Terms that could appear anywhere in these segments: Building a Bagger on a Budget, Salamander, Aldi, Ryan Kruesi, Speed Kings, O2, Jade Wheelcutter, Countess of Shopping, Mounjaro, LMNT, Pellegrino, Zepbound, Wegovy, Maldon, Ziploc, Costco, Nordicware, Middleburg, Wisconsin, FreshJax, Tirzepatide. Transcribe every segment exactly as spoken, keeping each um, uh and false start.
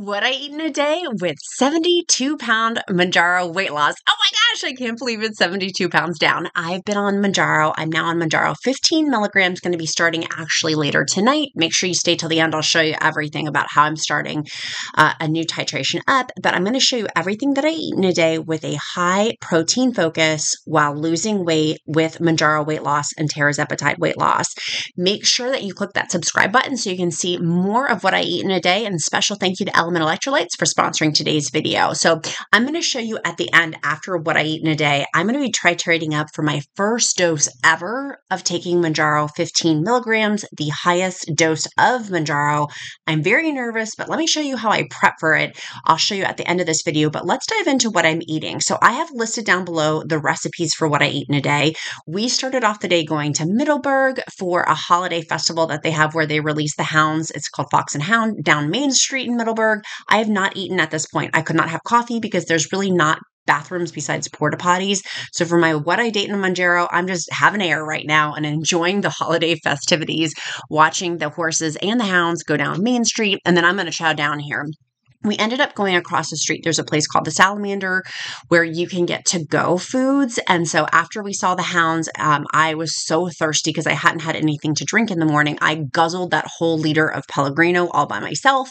What I Eat in a Day with seventy-two pound Mounjaro weight loss. Oh my gosh, I can't believe it's seventy-two pounds down. I've been on Mounjaro. I'm now on Mounjaro fifteen milligrams, going to be starting actually later tonight. Make sure you stay till the end. I'll show you everything about how I'm starting uh, a new titration up, but I'm going to show you everything that I eat in a day with a high protein focus while losing weight with Mounjaro weight loss and Tirzepatide weight loss. Make sure that you click that subscribe button so you can see more of what I eat in a day, and special thank you to L M N T Electrolytes for sponsoring today's video. So I'm going to show you at the end, after what I eat in a day, I'm going to be titrating up for my first dose ever of taking Mounjaro fifteen milligrams, the highest dose of Mounjaro. I'm very nervous, but let me show you how I prep for it. I'll show you at the end of this video, but let's dive into what I'm eating. So I have listed down below the recipes for what I eat in a day. We started off the day going to Middleburg for a holiday festival that they have where they release the hounds. It's called Fox and Hound down Main Street in Middleburg. I have not eaten at this point. I could not have coffee because there's really not bathrooms besides porta potties. So for my what I date in Mounjaro, I'm just having air right now and enjoying the holiday festivities, watching the horses and the hounds go down Main Street, and then I'm going to chow down here. We ended up going across the street. There's a place called the Salamander where you can get to-go foods. And so after we saw the hounds, um, I was so thirsty because I hadn't had anything to drink in the morning. I guzzled that whole liter of Pellegrino all by myself.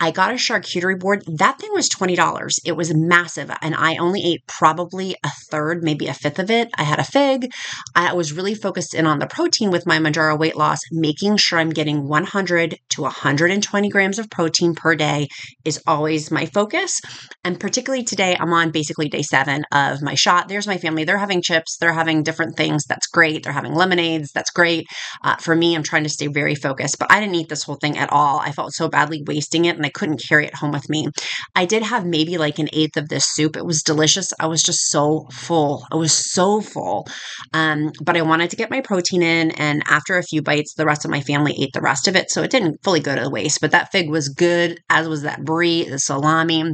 I got a charcuterie board. That thing was twenty dollars. It was massive. And I only ate probably a third, maybe a fifth of it. I had a fig. I was really focused in on the protein with my Mounjaro weight loss, making sure I'm getting one hundred to one hundred twenty grams of protein per day is always my focus. And particularly today, I'm on basically day seven of my shot. There's my family. They're having chips. They're having different things. That's great. They're having lemonades. That's great. Uh, for me, I'm trying to stay very focused, but I didn't eat this whole thing at all. I felt so badly wasting it and I couldn't carry it home with me. I did have maybe like an eighth of this soup. It was delicious. I was just so full. I was so full. Um, but I wanted to get my protein in. And after a few bites, the rest of my family ate the rest of it. So it didn't fully go to the waste, but that fig was good, as was that brie, the salami,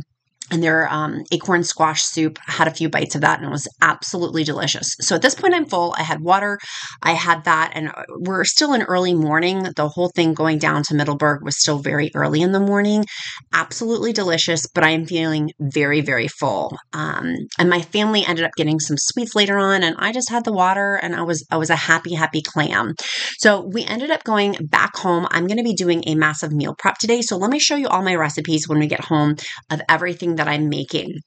and their um, acorn squash soup. I had a few bites of that and it was absolutely delicious. So at this point I'm full. I had water. I had that, and we're still in early morning. The whole thing going down to Middleburg was still very early in the morning. Absolutely delicious, but I am feeling very, very full. Um, and my family ended up getting some sweets later on, and I just had the water, and I was, I was a happy, happy clam. So we ended up going back home. I'm going to be doing a massive meal prep today. So let me show you all my recipes when we get home of everything that that I'm making.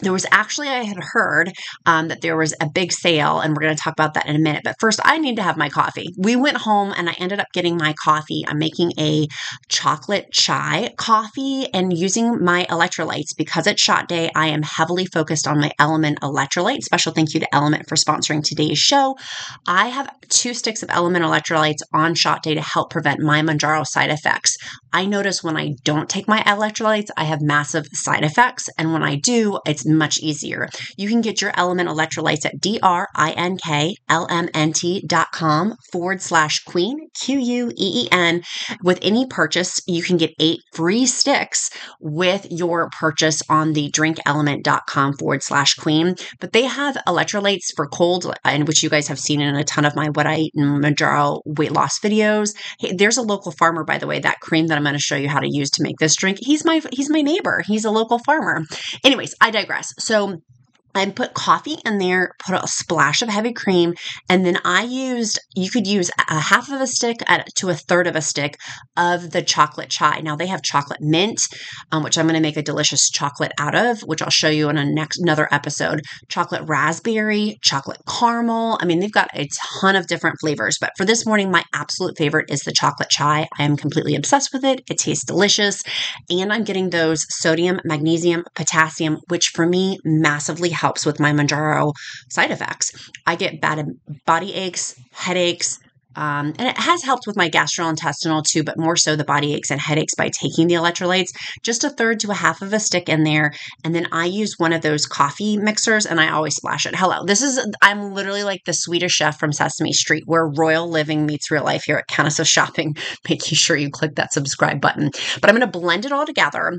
There was actually, I had heard um, that there was a big sale, and we're going to talk about that in a minute. But first, I need to have my coffee. We went home and I ended up getting my coffee. I'm making a chocolate chai coffee and using my electrolytes. Because it's shot day, I am heavily focused on my L M N T electrolytes. Special thank you to L M N T for sponsoring today's show. I have two sticks of L M N T electrolytes on shot day to help prevent my Mounjaro side effects. I notice when I don't take my electrolytes, I have massive side effects. And when I do, it's much easier. You can get your L M N T electrolytes at drinklmnt.com forward slash queen, Q U E E N. With any purchase, you can get eight free sticks with your purchase on the drink element dot com forward slash queen. But they have electrolytes for cold, and which you guys have seen in a ton of my What I Eat and Mounjaro weight loss videos. Hey, there's a local farmer, by the way, that cream that I'm going to show you how to use to make this drink. He's my, he's my neighbor. He's a local farmer. Anyways, I digress. So I put coffee in there, put a splash of heavy cream, and then I used, you could use a half of a stick to a third of a stick of the chocolate chai. Now they have chocolate mint, um, which I'm going to make a delicious chocolate out of, which I'll show you in a next, another episode. Chocolate raspberry, chocolate caramel. I mean, they've got a ton of different flavors, but for this morning, my absolute favorite is the chocolate chai. I am completely obsessed with it. It tastes delicious, and I'm getting those sodium, magnesium, potassium, which for me massively helps. helps with my Mounjaro side effects. I get bad body aches, headaches, um, and it has helped with my gastrointestinal too, but more so the body aches and headaches by taking the electrolytes, just a third to a half of a stick in there. And then I use one of those coffee mixers and I always splash it. Hello, this is, I'm literally like the Swedish chef from Sesame Street, where royal living meets real life here at Countess of Shopping, making sure you click that subscribe button. But I'm going to blend it all together,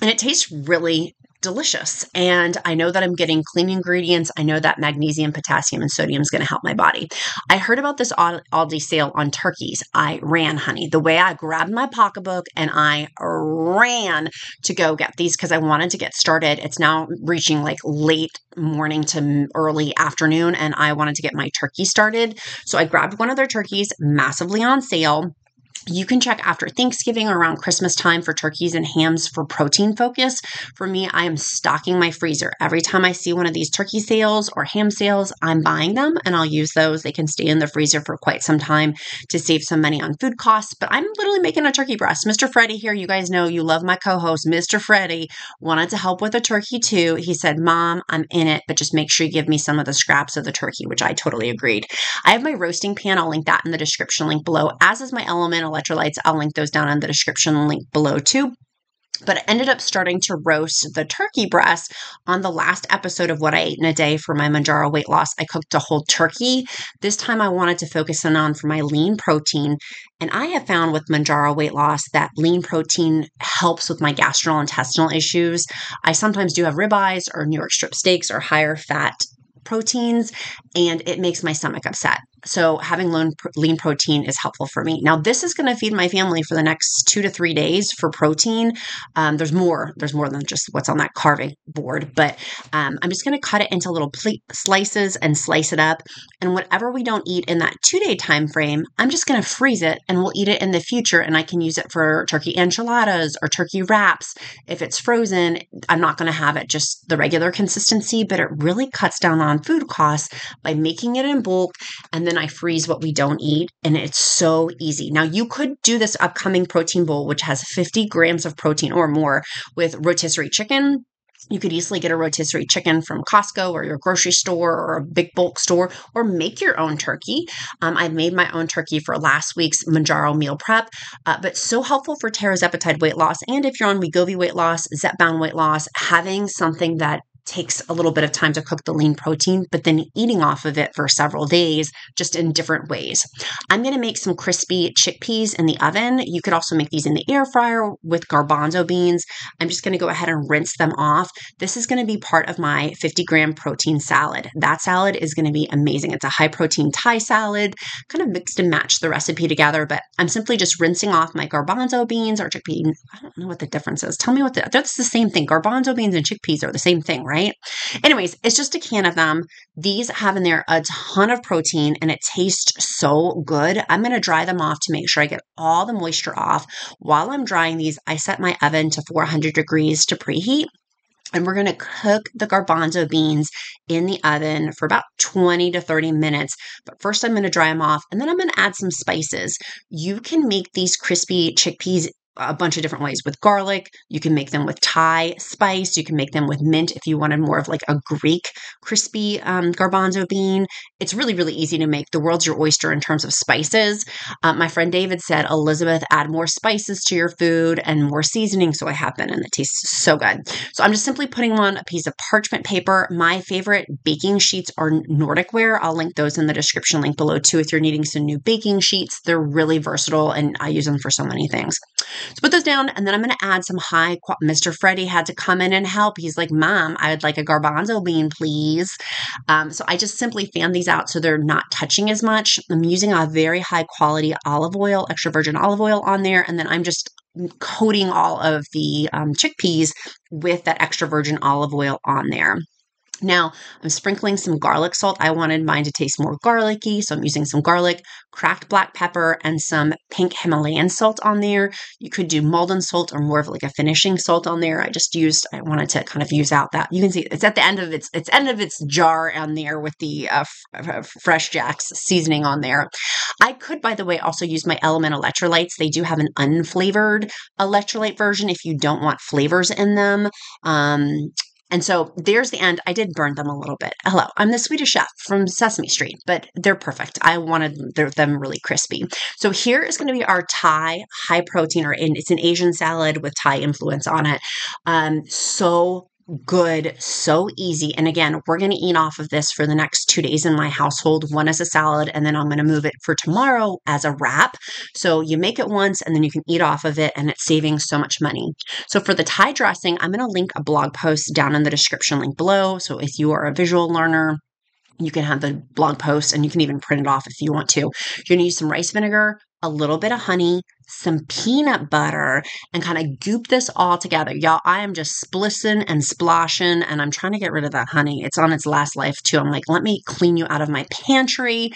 and it tastes really delicious. And I know that I'm getting clean ingredients. I know that magnesium, potassium, and sodium is going to help my body. I heard about this Aldi sale on turkeys. I ran, honey. The way I grabbed my pocketbook and I ran to go get these because I wanted to get started. It's now reaching like late morning to early afternoon, and I wanted to get my turkey started. So I grabbed one of their turkeys, massively on sale. You can check after Thanksgiving or around Christmas time for turkeys and hams for protein focus. For me, I am stocking my freezer. Every time I see one of these turkey sales or ham sales, I'm buying them and I'll use those. They can stay in the freezer for quite some time to save some money on food costs, but I'm literally making a turkey breast. Mister Freddie here, you guys know you love my co-host. Mister Freddie wanted to help with a turkey too. He said, Mom, I'm in it, but just make sure you give me some of the scraps of the turkey, which I totally agreed. I have my roasting pan. I'll link that in the description link below, as is my L M N T electrolytes. I'll link those down in the description link below too. But I ended up starting to roast the turkey breast on the last episode of What I Ate in a Day for my Mounjaro weight loss. I cooked a whole turkey. This time I wanted to focus in on for my lean protein. And I have found with Mounjaro weight loss that lean protein helps with my gastrointestinal issues. I sometimes do have ribeyes or New York strip steaks or higher fat proteins, and it makes my stomach upset. So having lean protein is helpful for me. Now, this is going to feed my family for the next two to three days for protein. Um, there's more. There's more than just what's on that carving board, but um, I'm just going to cut it into little plate slices and slice it up. And whatever we don't eat in that two-day time frame, I'm just going to freeze it and we'll eat it in the future. And I can use it for turkey enchiladas or turkey wraps. If it's frozen, I'm not going to have it just the regular consistency, but it really cuts down on food costs by making it in bulk, and then I freeze what we don't eat, and it's so easy. Now, you could do this upcoming protein bowl, which has fifty grams of protein or more, with rotisserie chicken. You could easily get a rotisserie chicken from Costco or your grocery store or a big bulk store, or make your own turkey. Um, I made my own turkey for last week's Mounjaro meal prep, uh, but so helpful for Tirzepatide weight loss. And if you're on Wegovy weight loss, Zepbound weight loss, having something that takes a little bit of time to cook the lean protein, but then eating off of it for several days, just in different ways. I'm going to make some crispy chickpeas in the oven. You could also make these in the air fryer with garbanzo beans. I'm just going to go ahead and rinse them off. This is going to be part of my fifty gram protein salad. That salad is going to be amazing. It's a high protein Thai salad, kind of mixed and matched the recipe together, but I'm simply just rinsing off my garbanzo beans or chickpea. I don't know what the difference is. Tell me what the, that's the same thing. Garbanzo beans and chickpeas are the same thing, right? Right? Anyways, it's just a can of them. These have in there a ton of protein and it tastes so good. I'm going to dry them off to make sure I get all the moisture off. While I'm drying these, I set my oven to four hundred degrees to preheat. And we're going to cook the garbanzo beans in the oven for about twenty to thirty minutes. But first I'm going to dry them off, and then I'm going to add some spices. You can make these crispy chickpeas a bunch of different ways with garlic. You can make them with Thai spice. You can make them with mint if you wanted more of like a Greek crispy um, garbanzo bean. It's really, really easy to make. The world's your oyster in terms of spices. Uh, my friend David said, Elizabeth, add more spices to your food and more seasoning. So I have been, and it tastes so good. So I'm just simply putting on a piece of parchment paper. My favorite baking sheets are Nordicware. I'll link those in the description link below too if you're needing some new baking sheets. They're really versatile and I use them for so many things. So put those down, and then I'm going to add some high quality. Mister Freddie had to come in and help. He's like, Mom, I would like a garbanzo bean, please. Um, so I just simply fan these out so they're not touching as much. I'm using a very high quality olive oil, extra virgin olive oil on there. And then I'm just coating all of the um, chickpeas with that extra virgin olive oil on there. Now, I'm sprinkling some garlic salt. I wanted mine to taste more garlicky, so I'm using some garlic, cracked black pepper, and some pink Himalayan salt on there. You could do Maldon salt or more of like a finishing salt on there. I just used, I wanted to kind of use out that. You can see it's at the end of its it's end of its jar on there with the uh, FreshJax seasoning on there. I could, by the way, also use my L M N T electrolytes. They do have an unflavored electrolyte version if you don't want flavors in them. Um... And so there's the end. I did burn them a little bit. Hello, I'm the Swedish chef from Sesame Street, but they're perfect. I wanted them really crispy. So here is going to be our Thai high protein, or in, it's an Asian salad with Thai influence on it. Um, so good, so easy. And again, we're going to eat off of this for the next two days in my household, one as a salad, and then I'm going to move it for tomorrow as a wrap. So you make it once and then you can eat off of it, and it's saving so much money. So for the Thai dressing, I'm going to link a blog post down in the description link below. So if you are a visual learner, you can have the blog post and you can even print it off if you want to. You're going to use some rice vinegar, a little bit of honey, some peanut butter, and kind of goop this all together. Y'all, I am just splissing and splashing, and I'm trying to get rid of that honey. It's on its last life too. I'm like, let me clean you out of my pantry.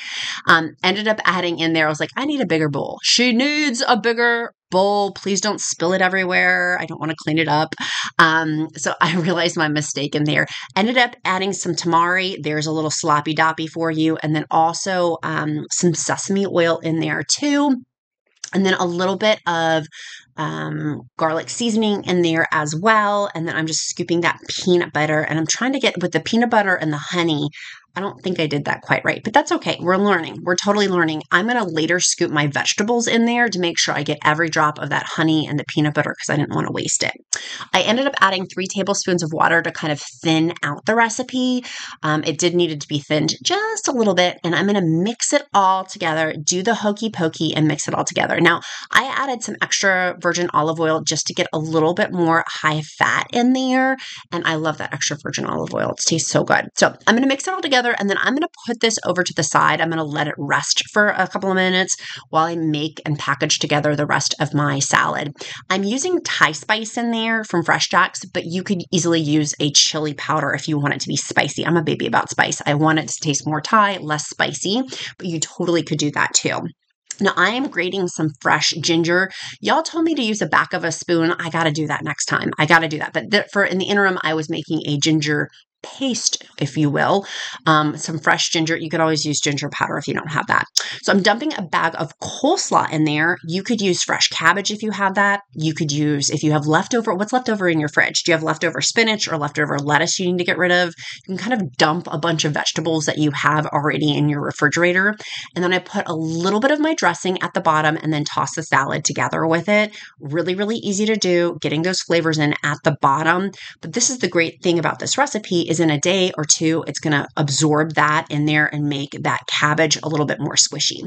Um, ended up adding in there, I was like, I need a bigger bowl. She needs a bigger bowl. Please don't spill it everywhere. I don't want to clean it up. Um, so I realized my mistake in there. Ended up adding some tamari. There's a little sloppy doppy for you. And then also um, some sesame oil in there too. And then a little bit of um, garlic seasoning in there as well. And then I'm just scooping that peanut butter, and I'm trying to get with the peanut butter and the honey. I don't think I did that quite right, but that's okay. We're learning. We're totally learning. I'm going to later scoop my vegetables in there to make sure I get every drop of that honey and the peanut butter, because I didn't want to waste it. I ended up adding three tablespoons of water to kind of thin out the recipe. Um, it did need it to be thinned just a little bit, and I'm going to mix it all together, do the hokey pokey, and mix it all together. Now, I added some extra virgin olive oil just to get a little bit more high fat in there, and I love that extra virgin olive oil. It tastes so good. So I'm going to mix it all together, and then I'm going to put this over to the side. I'm going to let it rest for a couple of minutes while I make and package together the rest of my salad. I'm using Thai spice in there from FreshJax, but you could easily use a chili powder if you want it to be spicy. I'm a baby about spice. I want it to taste more Thai, less spicy, but you totally could do that too. Now, I am grating some fresh ginger. Y'all told me to use the back of a spoon. I got to do that next time. I got to do that. But th- for in the interim, I was making a ginger paste, if you will, um, some fresh ginger. You could always use ginger powder if you don't have that. So I'm dumping a bag of coleslaw in there. You could use fresh cabbage if you have that. You could use, if you have leftover, what's leftover in your fridge? Do you have leftover spinach or leftover lettuce you need to get rid of? You can kind of dump a bunch of vegetables that you have already in your refrigerator. And then I put a little bit of my dressing at the bottom and then toss the salad together with it. Really, really easy to do, getting those flavors in at the bottom. But this is the great thing about this recipe, is in a day or two, it's going to absorb that in there and make that cabbage a little bit more squishy.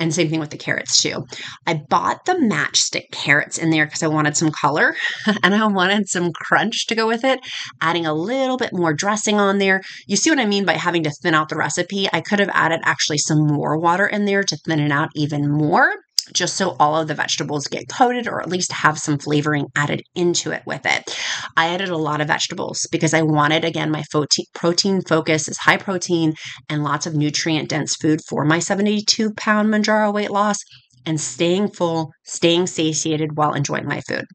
And same thing with the carrots too. I bought the matchstick carrots in there because I wanted some color and I wanted some crunch to go with it, adding a little bit more dressing on there. You see what I mean by having to thin out the recipe? I could have added actually some more water in there to thin it out even more, just so all of the vegetables get coated or at least have some flavoring added into it with it. I added a lot of vegetables because I wanted, again, my fo- protein focus is high protein and lots of nutrient-dense food for my seventy-two pound Mounjaro weight loss and staying full, staying satiated while enjoying my food.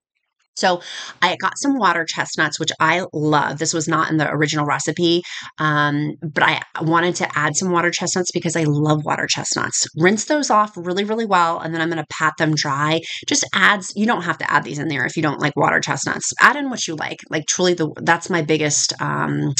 So I got some water chestnuts, which I love. This was not in the original recipe, um, but I wanted to add some water chestnuts because I love water chestnuts. Rinse those off really, really well, and then I'm going to pat them dry. Just adds, you don't have to add these in there if you don't like water chestnuts. Add in what you like. Like truly, the that's my biggest... Um,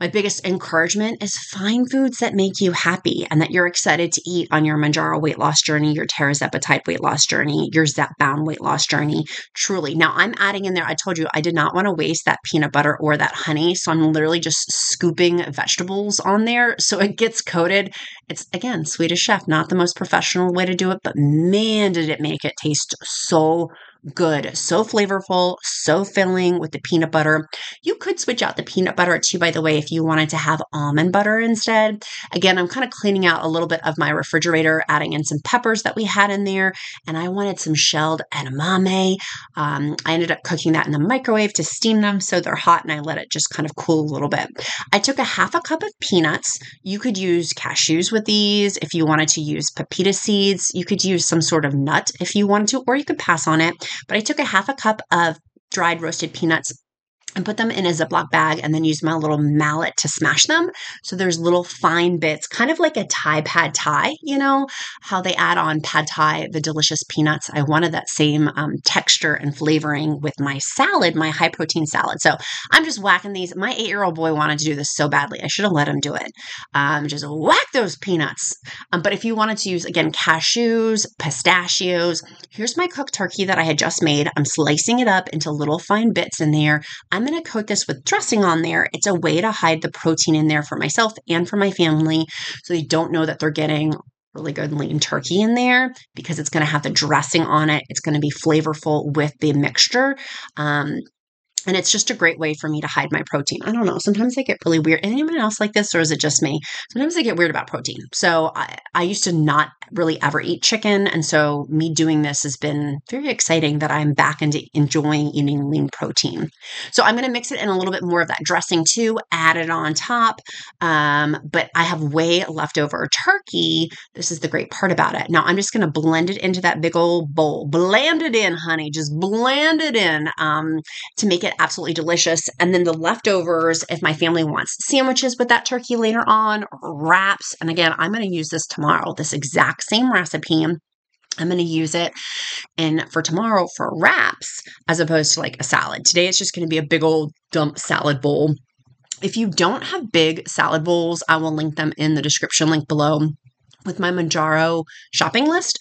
My biggest encouragement is find foods that make you happy and that you're excited to eat on your Mounjaro weight loss journey, your Tirzepatide weight loss journey, your Zepbound weight loss journey, truly. Now, I'm adding in there, I told you, I did not want to waste that peanut butter or that honey, so I'm literally just scooping vegetables on there so it gets coated. It's, again, Swedish chef, not the most professional way to do it, but man, did it make it taste so good, so flavorful, so filling with the peanut butter. You could switch out the peanut butter too, by the way, if you wanted to have almond butter instead. Again, I'm kind of cleaning out a little bit of my refrigerator, adding in some peppers that we had in there, and I wanted some shelled edamame. Um, I ended up cooking that in the microwave to steam them so they're hot, and I let it just kind of cool a little bit. I took a half a cup of peanuts. You could use cashews with these. If you wanted to use pepita seeds, you could use some sort of nut if you wanted to, or you could pass on it. But I took a half a cup of dried roasted peanuts and put them in a Ziploc bag and then used my little mallet to smash them. So there's little fine bits, kind of like a Thai pad Thai, you know, how they add on pad Thai, the delicious peanuts. I wanted that same um, texture and flavoring with my salad, my high protein salad. So I'm just whacking these. My eight-year-old boy wanted to do this so badly. I should have let him do it. Um, just whack those peanuts. Um, but if you wanted to use, again, cashews, pistachios, here's my cooked turkey that I had just made. I'm slicing it up into little fine bits in there. I'm going to coat this with dressing on there. It's a way to hide the protein in there for myself and for my family so they don't know that they're getting really good lean turkey in there, because it's going to have the dressing on it. It's going to be flavorful with the mixture. Um, And it's just a great way for me to hide my protein. I don't know. Sometimes I get really weird. Anyone else like this, or is it just me? Sometimes I get weird about protein. So I, I used to not really ever eat chicken. And so me doing this has been very exciting that I'm back into enjoying eating lean protein. So I'm going to mix it in a little bit more of that dressing too, add it on top. Um, but I have way leftover turkey. This is the great part about it. Now I'm just going to blend it into that big old bowl. Blend it in, honey. Just blend it in um, to make it absolutely delicious. And then the leftovers, if my family wants sandwiches with that turkey later on, wraps. And again, I'm going to use this tomorrow, this exact same recipe. I'm going to use it in for tomorrow for wraps as opposed to like a salad. Today, it's just going to be a big old dump salad bowl. If you don't have big salad bowls, I will link them in the description link below with my Mounjaro shopping list.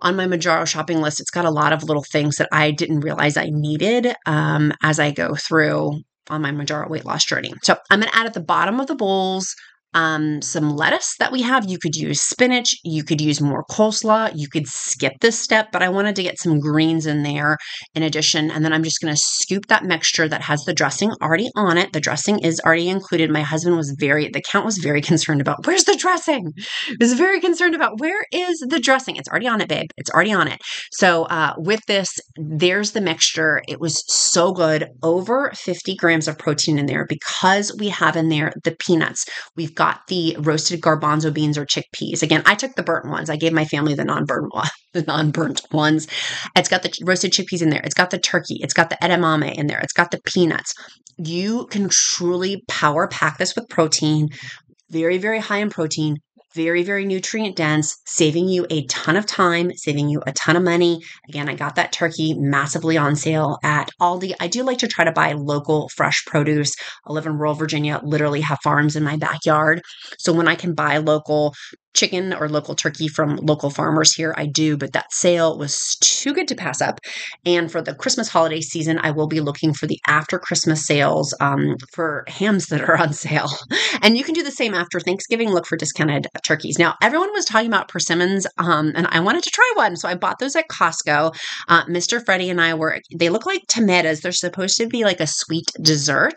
On my Mounjaro shopping list, it's got a lot of little things that I didn't realize I needed um, as I go through on my Mounjaro weight loss journey. So I'm going to add at the bottom of the bowls um, some lettuce that we have. You could use spinach. You could use more coleslaw. You could skip this step, but I wanted to get some greens in there in addition. And then I'm just going to scoop that mixture that has the dressing already on it. The dressing is already included. My husband was very, the count was very concerned about, where's the dressing? He was very concerned about, where is the dressing? It's already on it, babe. It's already on it. So, uh, with this, there's the mixture. It was so good. Over fifty grams of protein in there because we have in there the peanuts. We've got Got the roasted garbanzo beans or chickpeas. Again, I took the burnt ones. I gave my family the non-burnt one, the non-burnt ones. It's got the roasted chickpeas in there. It's got the turkey. It's got the edamame in there. It's got the peanuts. You can truly power pack this with protein. Very, very high in protein. Very, very nutrient dense, saving you a ton of time, saving you a ton of money. Again, I got that turkey massively on sale at Aldi. I do like to try to buy local fresh produce. I live in rural Virginia, literally have farms in my backyard. So when I can buy local chicken or local turkey from local farmers here, I do, but that sale was too good to pass up. And for the Christmas holiday season, I will be looking for the after Christmas sales um, for hams that are on sale. And you can do the same after Thanksgiving, look for discounted turkeys. Now, everyone was talking about persimmons, um, and I wanted to try one. So I bought those at Costco. Uh, Mister Freddie and I were, they look like tomatoes. They're supposed to be like a sweet dessert.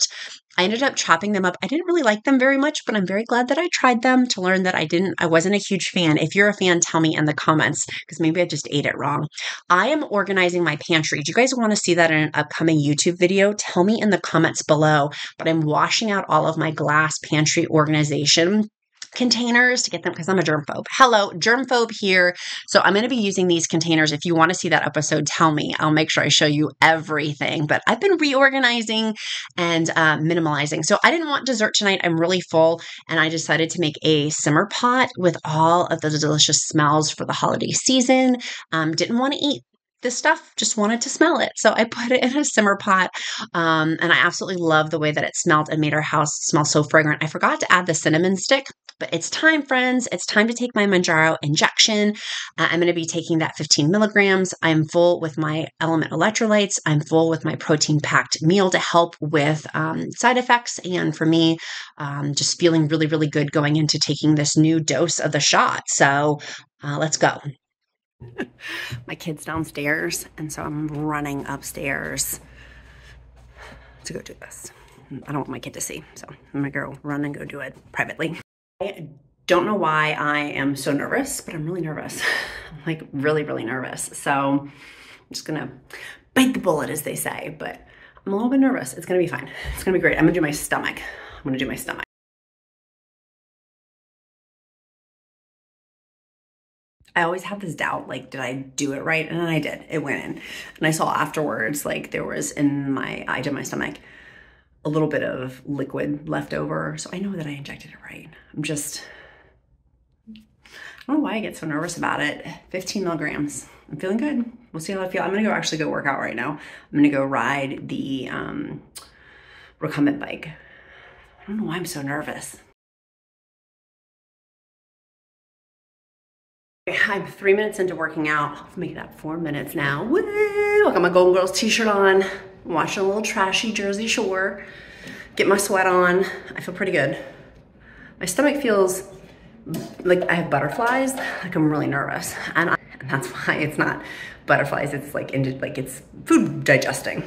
I ended up chopping them up. I didn't really like them very much, but I'm very glad that I tried them to learn that I didn't, I wasn't a huge fan. If you're a fan, tell me in the comments, because maybe I just ate it wrong. I am organizing my pantry. Do you guys want to see that in an upcoming YouTube video? Tell me in the comments below, but I'm washing out all of my glass pantry organization containers to get them because I'm a germphobe. Hello, germphobe here. So I'm going to be using these containers. If you want to see that episode, tell me. I'll make sure I show you everything. But I've been reorganizing and uh, minimalizing. So I didn't want dessert tonight. I'm really full, and I decided to make a simmer pot with all of the delicious smells for the holiday season. Um, didn't want to eat this stuff, just wanted to smell it. So I put it in a simmer pot. Um, and I absolutely love the way that it smelled and made our house smell so fragrant. I forgot to add the cinnamon stick, but it's time, friends. It's time to take my Mounjaro injection. Uh, I'm going to be taking that fifteen milligrams. I'm full with my L M N T electrolytes. I'm full with my protein packed meal to help with um, side effects. And for me, um, just feeling really, really good going into taking this new dose of the shot. So uh, let's go. My kid's downstairs, and so I'm running upstairs to go do this. I don't want my kid to see, so I'm gonna go run and go do it privately. I don't know why I am so nervous, but I'm really nervous. I'm like really, really nervous. So I'm just gonna bite the bullet, as they say, but I'm a little bit nervous. It's gonna be fine. It's gonna be great. I'm gonna do my stomach. I'm gonna do my stomach. I always have this doubt, like, did I do it right? And I did. It went in. And I saw afterwards, like, there was in my, I did my stomach, a little bit of liquid left over. So I know that I injected it right. I'm just, I don't know why I get so nervous about it. fifteen milligrams. I'm feeling good. We'll see how I feel. I'm going to go actually go work out right now. I'm going to go ride the um, recumbent bike. I don't know why I'm so nervous. I'm three minutes into working out. I'll make that four minutes now. Woo! I got my Golden Girls t-shirt on. watching a little trashy Jersey Shore, get my sweat on. I feel pretty good. My stomach feels like I have butterflies, like I'm really nervous. And, I, and that's why it's not butterflies, it's like, in, like it's food digesting.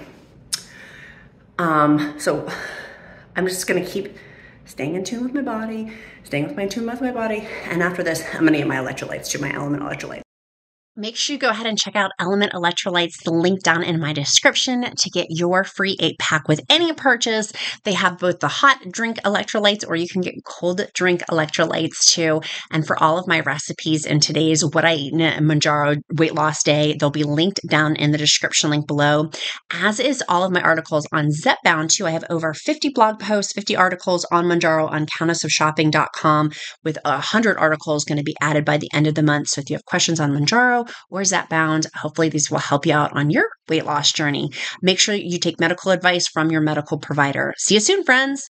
Um, so I'm just gonna keep staying in tune with my body, staying with my tune with my body. And after this, I'm gonna get my electrolytes, do my L M N T electrolytes. Make sure you go ahead and check out L M N T Electrolytes, the link down in my description, to get your free eight pack with any purchase. They have both the hot drink electrolytes, or you can get cold drink electrolytes too. And for all of my recipes in today's What I Eat in a Mounjaro Weight Loss Day, they'll be linked down in the description link below, as is all of my articles on Zepbound too. I have over fifty blog posts, fifty articles on Mounjaro on countess of shopping dot com, with one hundred articles going to be added by the end of the month. So if you have questions on Mounjaro or Zepbound, hopefully these will help you out on your weight loss journey. Make sure you take medical advice from your medical provider. See you soon, friends.